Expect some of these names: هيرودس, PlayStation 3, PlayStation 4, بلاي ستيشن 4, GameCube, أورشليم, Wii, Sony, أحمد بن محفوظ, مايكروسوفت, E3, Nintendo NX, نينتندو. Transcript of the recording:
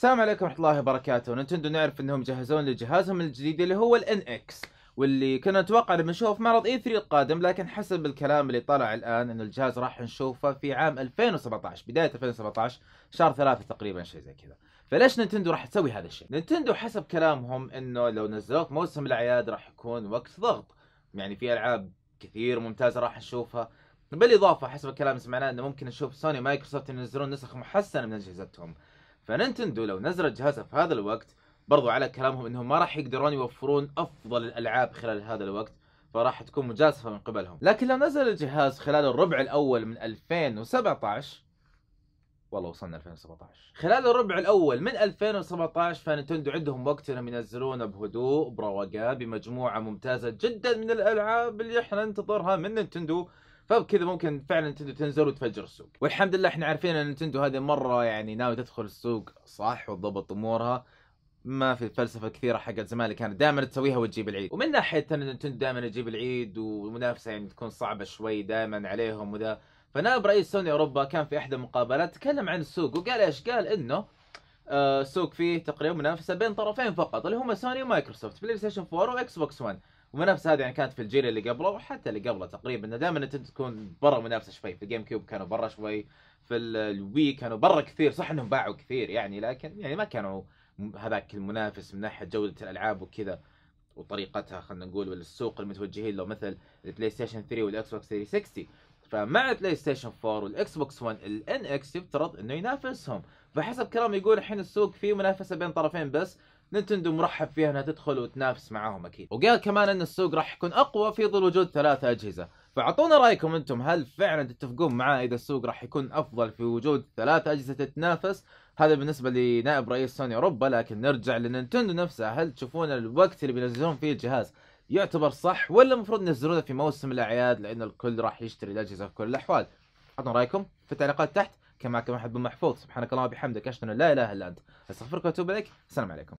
السلام عليكم ورحمة الله وبركاته. نينتندو نعرف انهم جهزون لجهازهم الجديد اللي هو ال NX، واللي كنا نتوقع انه بنشوف معرض E3 القادم، لكن حسب الكلام اللي طلع الان ان الجهاز راح نشوفه في عام 2017، بداية 2017 شهر 3 تقريبا، شيء زي كذا. فليش نينتندو راح تسوي هذا الشيء؟ نينتندو حسب كلامهم انه لو نزلوك موسم الاعياد راح يكون وقت ضغط، يعني في العاب كثير ممتازة راح نشوفها. بالاضافة حسب الكلام سمعناه انه ممكن نشوف سوني مايكروسوفت ينزلون نسخ محسنة من اجهزتهم. فنينتندو لو نزلت جهازها في هذا الوقت، برضو على كلامهم انهم ما راح يقدرون يوفرون افضل الالعاب خلال هذا الوقت، فراح تكون مجازفه من قبلهم. لكن لو نزل الجهاز خلال الربع الاول من 2017، والله وصلنا 2017، خلال الربع الاول من 2017، فنينتندو عندهم وقت انهم ينزلونه بهدوء بروقان بمجموعه ممتازه جدا من الالعاب اللي احنا ننتظرها من نينتندو. فبكذا ممكن فعلا نينتندو تنزل وتفجر السوق، والحمد لله احنا عارفين ان نينتندو هذه مره يعني ناوي تدخل السوق صح وتضبط امورها، ما في الفلسفه كثيره حقت زمان اللي كانت دائما تسويها وتجيب العيد. ومن ناحيه نينتندو دائما تجيب العيد والمنافسه يعني تكون صعبه شوي دائما عليهم وذا. فنائب رئيس سوني اوروبا كان في احدى المقابلات تكلم عن السوق، وقال ايش؟ قال انه السوق فيه تقريبا منافسه بين طرفين فقط، اللي هم سوني ومايكروسوفت، بلاي ستيشن 4 واكس بوكس 1. المنافسه هذه يعني كانت في الجيل اللي قبله وحتى اللي قبله تقريبا، انه دائما تكون برا منافسه شوي. في الجيم كيوب كانوا برا شوي، في الوي كانوا برا كثير، صح انهم باعوا كثير يعني، لكن يعني ما كانوا هذاك المنافس من ناحيه جوده الالعاب وكذا وطريقتها، خلينا نقول، والسوق المتوجهين له مثل البلاي ستيشن 3 والاكس بوكس 360. فمع البلاي ستيشن 4 والاكس بوكس 1 الان اكس يفترض انه ينافسهم. فحسب كلام يقول الحين السوق فيه منافسه بين طرفين بس، نينتندو مرحب فيها انها تدخل وتنافس معاهم اكيد. وقال كمان ان السوق راح يكون اقوى في ظل وجود 3 اجهزه، فاعطونا رايكم انتم، هل فعلا تتفقون معاه اذا السوق راح يكون افضل في وجود 3 اجهزه تتنافس؟ هذا بالنسبه لنائب رئيس سوني اوروبا. لكن نرجع لنينتندو نفسها، هل تشوفون الوقت اللي بينزلون فيه الجهاز يعتبر صح، ولا المفروض ينزلونه في موسم الاعياد لان الكل راح يشتري الاجهزه في كل الاحوال؟ اعطونا رايكم في التعليقات تحت. كان معكم احمد بن محفوظ، سبحانك اللهم وبحمدك، اشهد ان لا اله الا انت، استغفرك واتوب اليك. السلام عليكم.